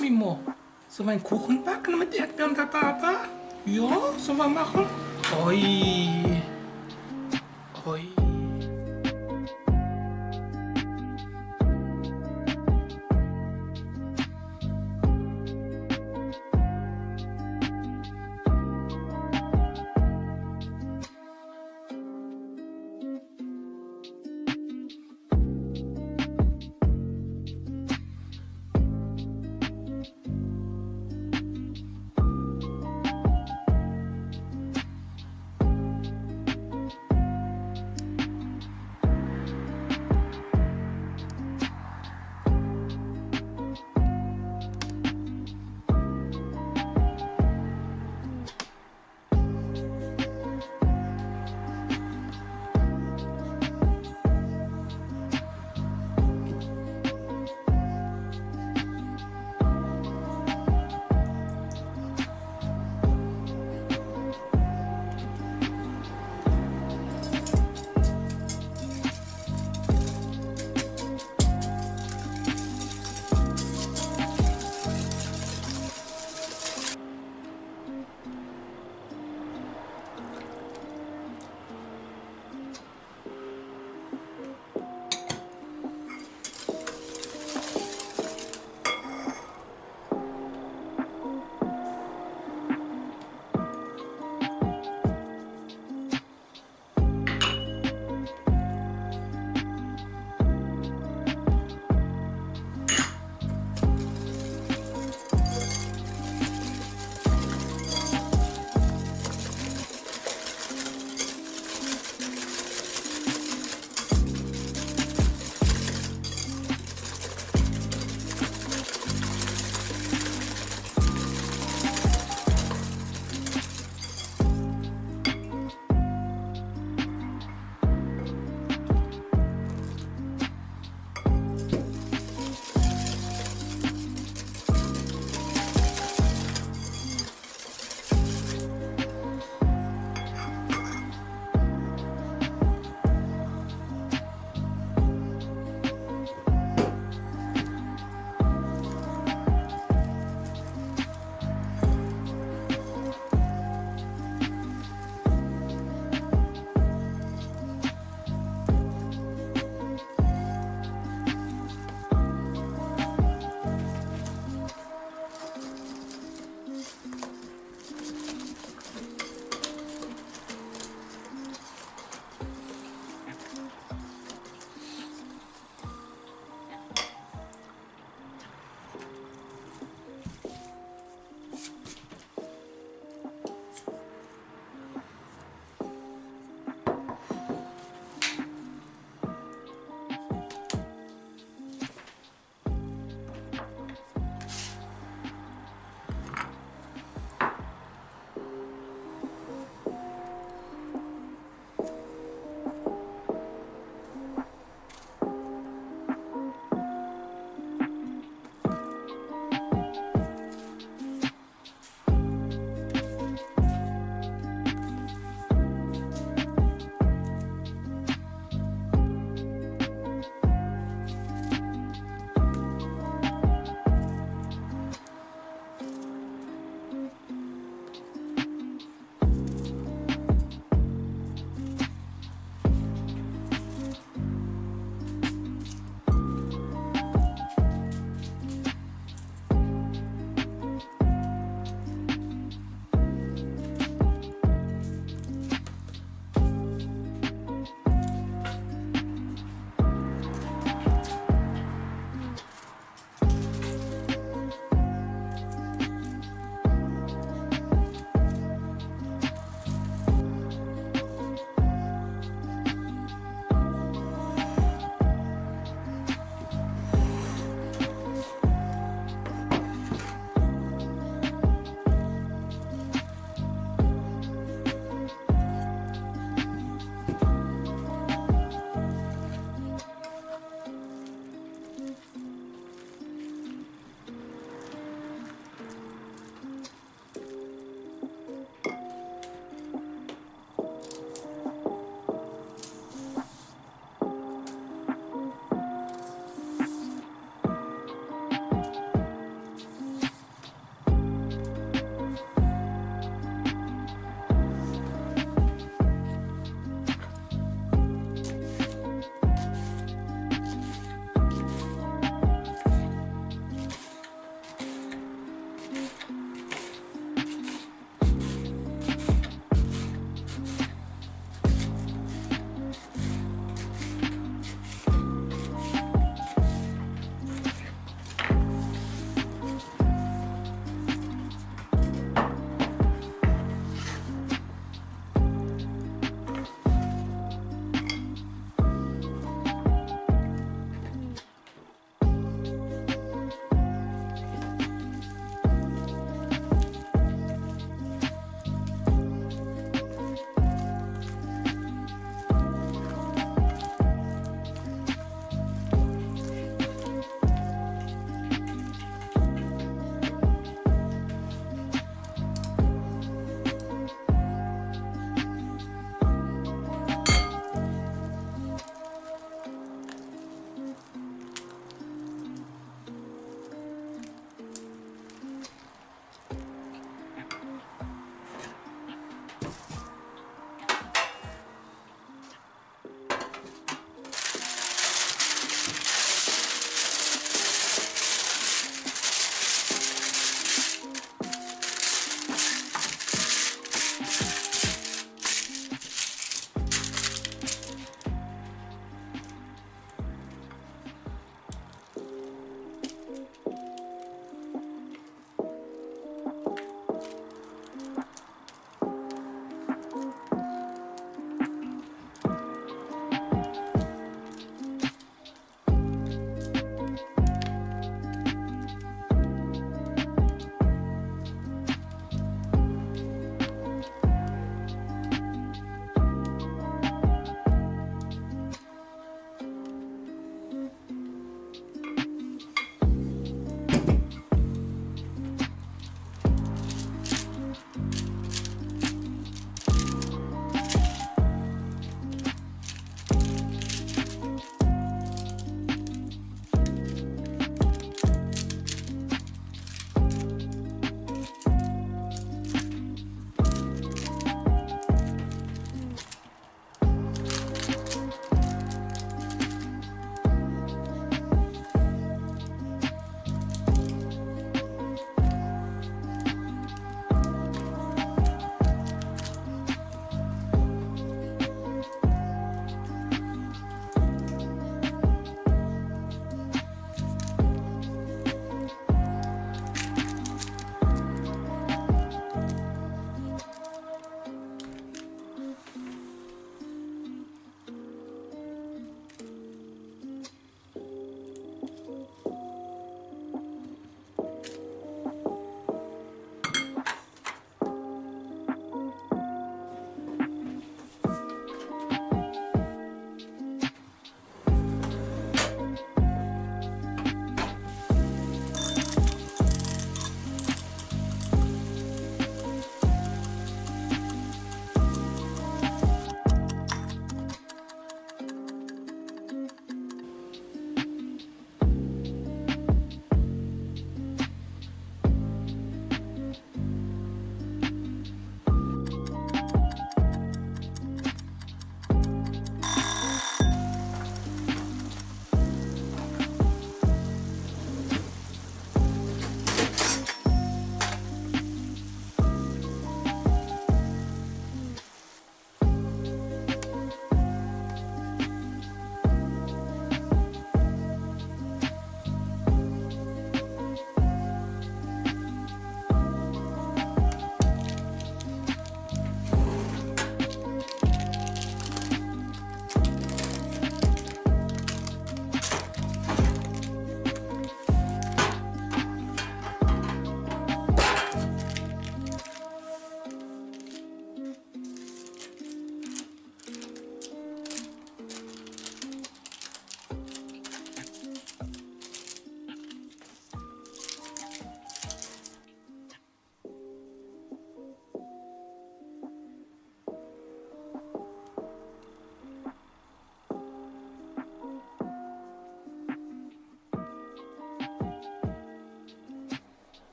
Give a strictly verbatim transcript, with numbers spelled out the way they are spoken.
mami mo. Sama yung kuhon pa, ka naman diak piang tata-tata. Yo, sama makon. Oi. Oi.